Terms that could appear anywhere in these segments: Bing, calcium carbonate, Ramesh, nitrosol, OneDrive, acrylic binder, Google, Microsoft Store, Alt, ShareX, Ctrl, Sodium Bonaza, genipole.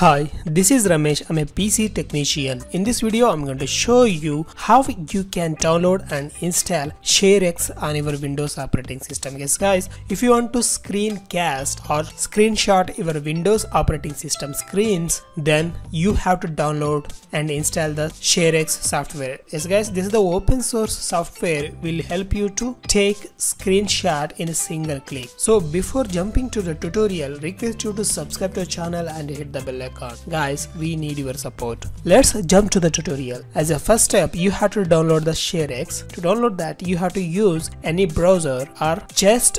Hi, this is Ramesh. I'm a PC technician. In this video, I'm going to show you how you can download and install ShareX on your Windows operating system. Yes guys, if you want to screencast or screenshot your Windows operating system screens, then you have to download and install the ShareX software. Yes guys, this is the open source software will help you to take screenshot in a single click. So before jumping to the tutorial, request you to subscribe to the channel and hit the bell icon. Guys, we need your support. Let's jump to the tutorial. As a first step, you have to download the ShareX. To download that, you have to use any browser or just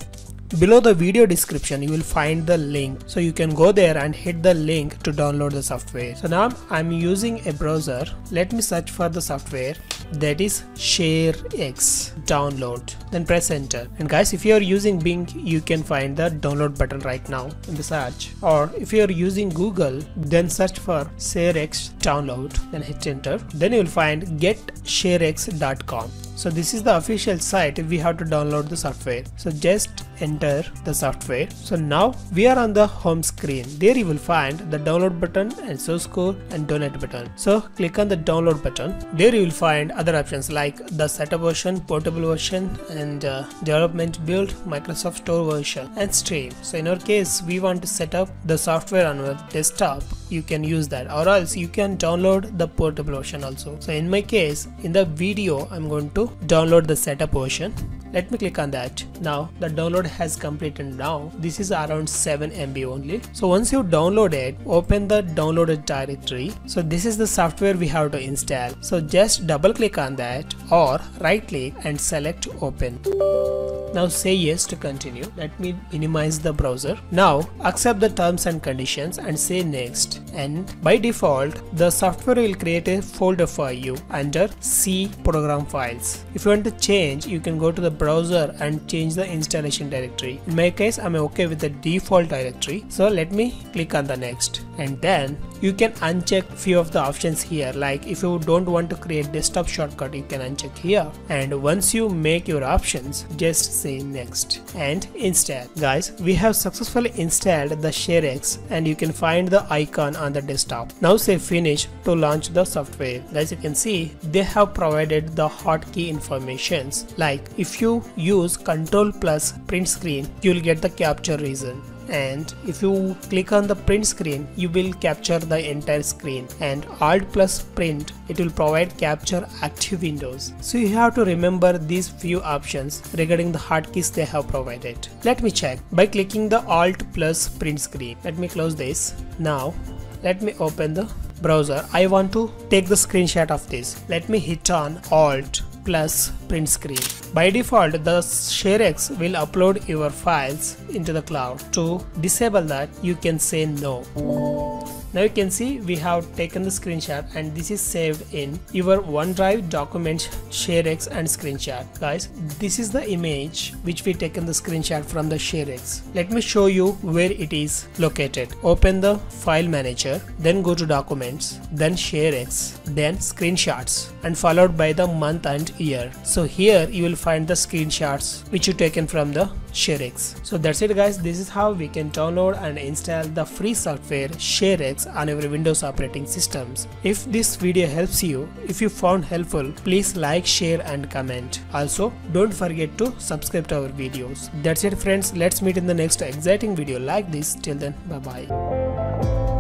below the video description you will find the link, so you can go there and hit the link to download the software. So now I'm using a browser. Let me search for the software, that is ShareX. Download, then press enter. And guys, if you are using Bing, you can find the download button right now in the search, or if you are using Google, then search for ShareX download, then hit enter. Then you will find getsharex.com. So this is the official site. We have to download the software, so just enter the software. So now we are on the home screen. There you will find the download button and source code and donate button. So click on the download button. There you will find other options like the setup version, portable version, and development build, Microsoft Store version, and stream. So in our case, we want to set up the software on our desktop. You can use that, or else you can download the portable version also. So in my case, in the video, I'm going to download the setup version. Let me click on that. Now the download has completed. Now this is around 7 MB only. So once you download it, open the downloaded directory. So this is the software we have to install. So just double click on that or right click and select open. Now say yes to continue. Let me minimize the browser. Now accept the terms and conditions and say next. And by default, the software will create a folder for you under C program files. If you want to change, you can go to the browser and change the installation directory. In my case, I'm okay with the default directory. So let me click on the next. And then you can uncheck few of the options here, like if you don't want to create desktop shortcut, you can uncheck here. And once you make your options, just say next and install. Guys, we have successfully installed the ShareX, and you can find the icon on the desktop. Now say finish to launch the software. Guys, you can see they have provided the hotkey informations, like if you use Ctrl plus print screen, you'll get the capture reason. And if you click on the print screen, you will capture the entire screen. And Alt plus print, it will provide capture active windows. So you have to remember these few options regarding the hotkeys they have provided. Let me check by clicking the Alt plus print screen. Let me close this. Now let me open the browser. I want to take the screenshot of this. Let me hit on Alt plus print screen. By default, the ShareX will upload your files into the cloud. To disable that, you can say no. Now you can see we have taken the screenshot, and this is saved in your OneDrive document ShareX and screenshot. Guys, this is the image which we taken the screenshot from the ShareX. Let me show you where it is located. Open the file manager, then go to documents, then ShareX, then screenshots, and followed by the month and year. So here you will find the screenshots which you taken from the ShareX. So that's it guys, this is how we can download and install the free software ShareX on your Windows operating systems. If this video helps you, if you found helpful, please like, share and comment. Also don't forget to subscribe to our videos. That's it friends, let's meet in the next exciting video like this. Till then, bye bye.